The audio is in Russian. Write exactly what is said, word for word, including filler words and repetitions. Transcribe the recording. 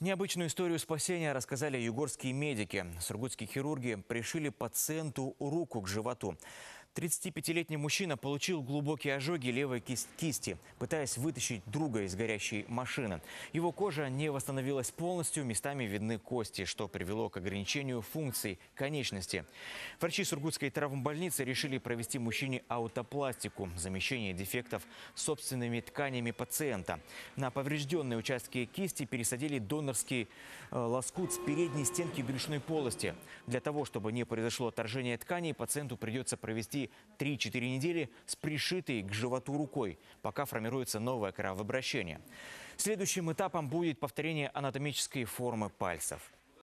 Необычную историю спасения рассказали югорские медики. Сургутские хирурги пришили пациенту руку к животу. тридцатипятилетний мужчина получил глубокие ожоги левой кисти, пытаясь вытащить друга из горящей машины. Его кожа не восстановилась полностью, местами видны кости, что привело к ограничению функций конечности. Врачи сургутской травмбольницы решили провести мужчине аутопластику, замещение дефектов собственными тканями пациента. На поврежденные участки кисти пересадили донорский лоскут с передней стенки брюшной полости. Для того, чтобы не произошло отторжение тканей, пациенту придется провести три-четыре недели с пришитой к животу рукой, пока формируется новое кровообращение. Следующим этапом будет повторение анатомической формы пальцев.